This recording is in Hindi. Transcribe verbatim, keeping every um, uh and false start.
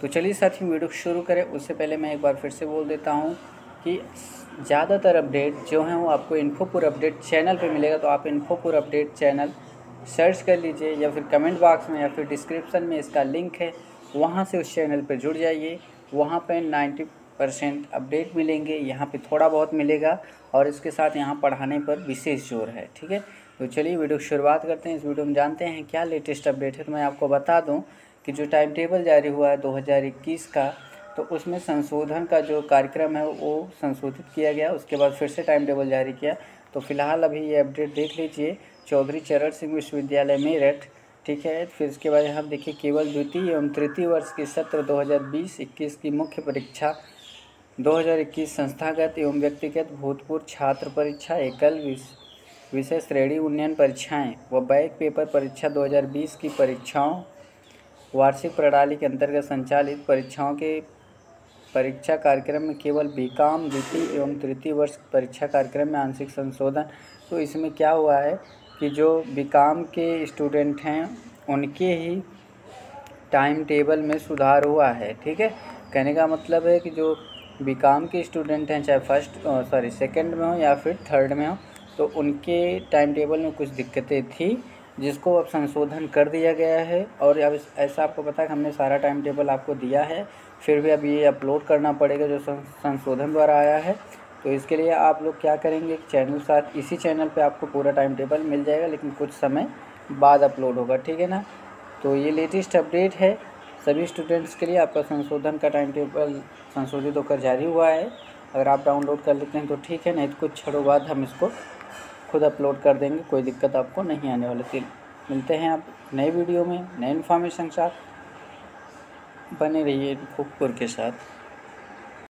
तो चलिए साथ ही वीडियो शुरू करें। उससे पहले मैं एक बार फिर से बोल देता हूँ कि ज़्यादातर अपडेट जो हैं वो आपको इन्फोपुर अपडेट चैनल पे मिलेगा। तो आप इन्फोपुर अपडेट चैनल सर्च कर लीजिए या फिर कमेंट बॉक्स में या फिर डिस्क्रिप्शन में इसका लिंक है, वहाँ से उस चैनल पर जुड़ जाइए। वहाँ पर नाइन्टी परसेंट अपडेट मिलेंगे, यहाँ पे थोड़ा बहुत मिलेगा और इसके साथ यहाँ पढ़ाने पर विशेष जोर है। ठीक है, तो चलिए वीडियो की शुरुआत करते हैं। इस वीडियो में जानते हैं क्या लेटेस्ट अपडेट है। तो मैं आपको बता दूं कि जो टाइम टेबल जारी हुआ है दो हज़ार इक्कीस का, तो उसमें संशोधन का जो कार्यक्रम है वो संशोधित किया गया। उसके बाद फिर से टाइम टेबल जारी किया। तो फिलहाल अभी ये अपडेट देख लीजिए, चौधरी चरण सिंह विश्वविद्यालय मेरठ। ठीक है, फिर उसके बाद हम देखिए केवल द्वितीय एवं तृतीय वर्ष के सत्र दो हज़ार बीस इक्कीस की मुख्य परीक्षा दो हज़ार इक्कीस संस्थागत एवं व्यक्तिगत भूतपूर्व छात्र परीक्षा एकल विषय श्रेणी उन्नयन परीक्षाएं व बैक पेपर परीक्षा दो हज़ार बीस की परीक्षाओं वार्षिक प्रणाली के अंतर्गत संचालित परीक्षाओं के परीक्षा कार्यक्रम में केवल बीकॉम द्वितीय एवं तृतीय वर्ष परीक्षा कार्यक्रम में आंशिक संशोधन। तो इसमें क्या हुआ है कि जो बीकॉम के स्टूडेंट हैं उनके ही टाइम टेबल में सुधार हुआ है। ठीक है, कहने का मतलब है कि जो बीकॉम के स्टूडेंट हैं, चाहे फर्स्ट सॉरी सेकंड में हो या फिर थर्ड में हो, तो उनके टाइम टेबल में कुछ दिक्कतें थी जिसको अब संशोधन कर दिया गया है। और अब ऐसा आपको पता है कि हमने सारा टाइम टेबल आपको दिया है, फिर भी अब ये अपलोड करना पड़ेगा जो संशोधन द्वारा आया है। तो इसके लिए आप लोग क्या करेंगे कि चैनल साथ इसी चैनल पर आपको पूरा टाइम टेबल मिल जाएगा, लेकिन कुछ समय बाद अपलोड होगा। ठीक है ना, तो ये लेटेस्ट अपडेट है सभी स्टूडेंट्स के लिए। आपका संशोधन का टाइम टेबल संशोधित होकर जारी हुआ है। अगर आप डाउनलोड कर लेते हैं तो ठीक है, नहीं तो कुछ छड़ों बाद हम इसको खुद अपलोड कर देंगे, कोई दिक्कत आपको नहीं आने वाली। मिलते हैं आप नए वीडियो में नए इन्फॉर्मेशन के साथ। बने रहिए इन्फोपुर के साथ।